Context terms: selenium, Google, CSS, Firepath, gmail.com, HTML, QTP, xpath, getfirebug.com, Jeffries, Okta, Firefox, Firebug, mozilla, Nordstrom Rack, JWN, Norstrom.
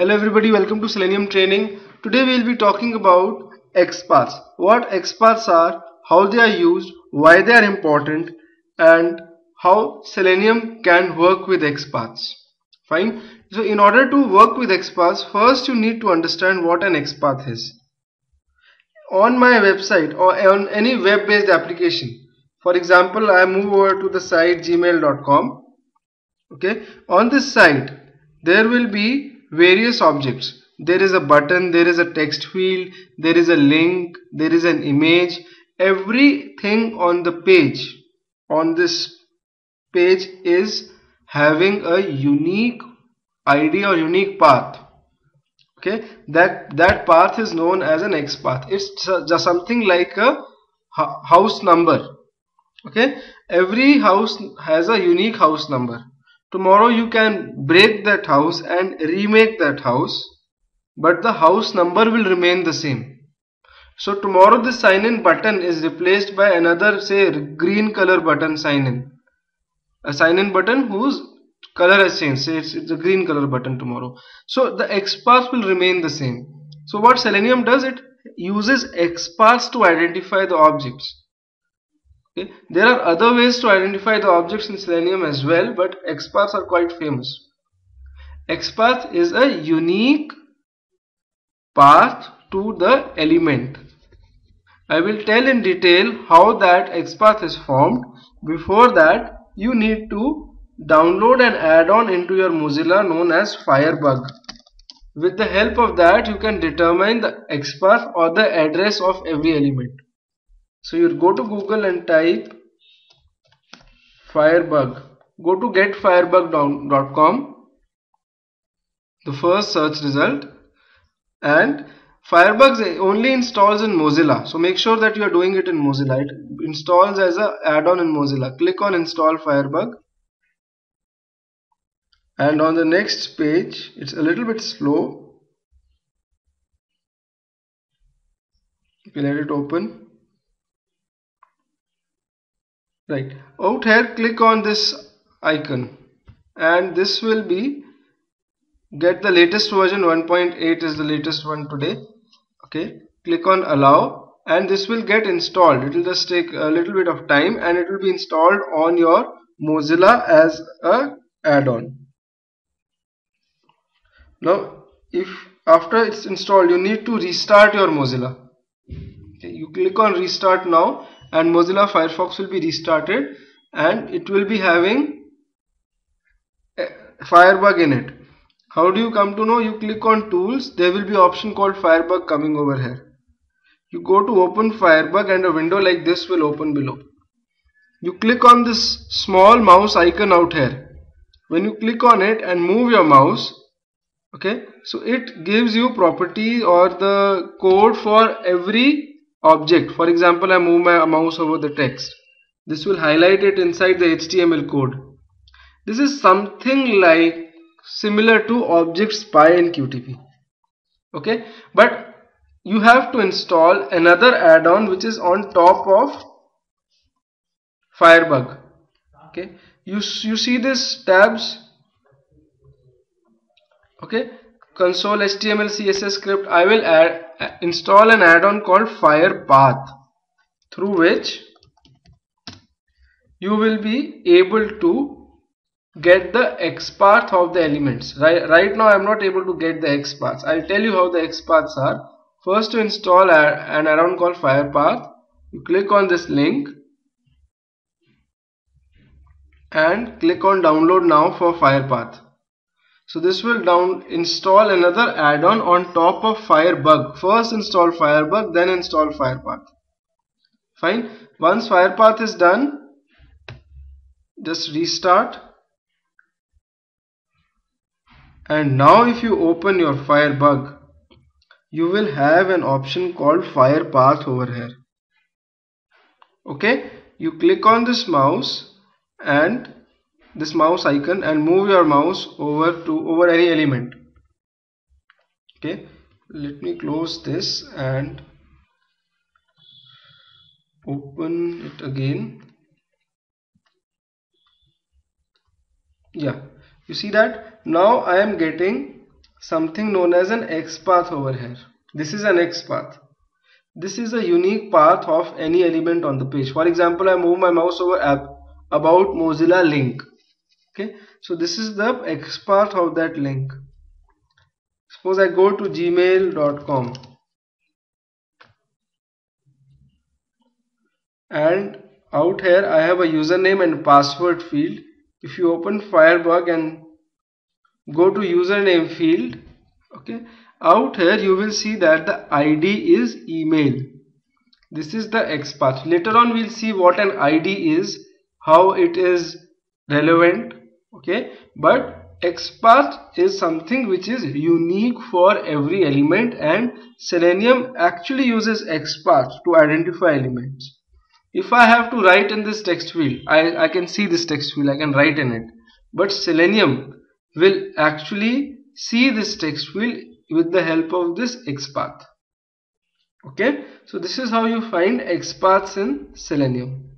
Hello everybody, welcome to Selenium training. Today we will be talking about xpaths. What xpaths are, how they are used, why they are important, and how Selenium can work with xpaths. Fine. So in order to work with xpaths, first you need to understand what an xpath is. On my website or on any web-based application, for example, I move over to the site gmail.com. Okay, on this site there will be various objects. There is a button, there is a text field, there is a link, there is an image. Everything on the page, on this page, is having a unique ID or unique path. Okay, that path is known as an xpath. It's just something like a house number. Okay, every house has a unique house number. Tomorrow you can break that house and remake that house, but the house number will remain the same. So tomorrow the sign in button is replaced by another, say, green color button sign in. A sign in button whose color has changed, say it's a green color button tomorrow. So the xpath will remain the same. So what Selenium does, it uses xpaths to identify the objects. Okay. There are other ways to identify the objects in Selenium as well, but xpaths are quite famous. Xpath is a unique path to the element. I will tell in detail how that xpath is formed. Before that, you need to download an add-on into your Mozilla known as Firebug. With the help of that, you can determine the xpath or the address of every element. So you go to Google and type Firebug. Go to getfirebug.com, the first search result, and Firebug only installs in Mozilla. So make sure that you are doing it in Mozilla. It installs as an add-on in Mozilla. Click on Install Firebug, and on the next page, it's a little bit slow. You can let it open. Right, out here click on this icon and this will be get the latest version. 1.8 is the latest one today. Okay, click on allow and this will get installed. It will just take a little bit of time and it will be installed on your Mozilla as a add-on. Now if after it's installed you need to restart your Mozilla. Okay, you click on restart now and Mozilla Firefox will be restarted and it will be having Firebug in it. How do you come to know? You click on tools, there will be option called Firebug coming over here. You go to open Firebug and a window like this will open below. You click on this small mouse icon out here. When you click on it and move your mouse, okay, so it gives you property or the code for every object. For example, I move my mouse over the text. This will highlight it inside the HTML code. This is something like similar to object spy in QTP. Okay, but you have to install another add-on which is on top of Firebug. Okay, you see this tabs. Okay, console, HTML, CSS, script. I will install an add-on called Firepath, through which you will be able to get the xpath of the elements. Right now I am not able to get the xpaths. I will tell you how the xpaths are. First, to install an add-on called Firepath, you click on this link and click on download now for Firepath. So this will install another add-on on top of Firebug. First install Firebug, then install Firepath. Fine. Once Firepath is done, just restart. And now if you open your Firebug, you will have an option called Firepath over here. Okay. You click on this mouse and this mouse icon and move your mouse over any element. Okay, let me close this and open it again. Yeah, you see that now I am getting something known as an xpath over here. This is an xpath. This is a unique path of any element on the page. For example, I move my mouse over app about Mozilla link. Okay, so this is the xpath of that link. Suppose I go to gmail.com and out here I have a username and password field. If you open Firebug and go to username field, okay, out here you will see that the ID is email. This is the xpath. Later on we'll see what an ID is, how it is relevant, okay, but xpath is something which is unique for every element, and Selenium actually uses xpath to identify elements. If I have to write in this text field, I can see this text field, I can write in it, but Selenium will actually see this text field with the help of this xpath. Okay, so this is how you find xpaths in Selenium.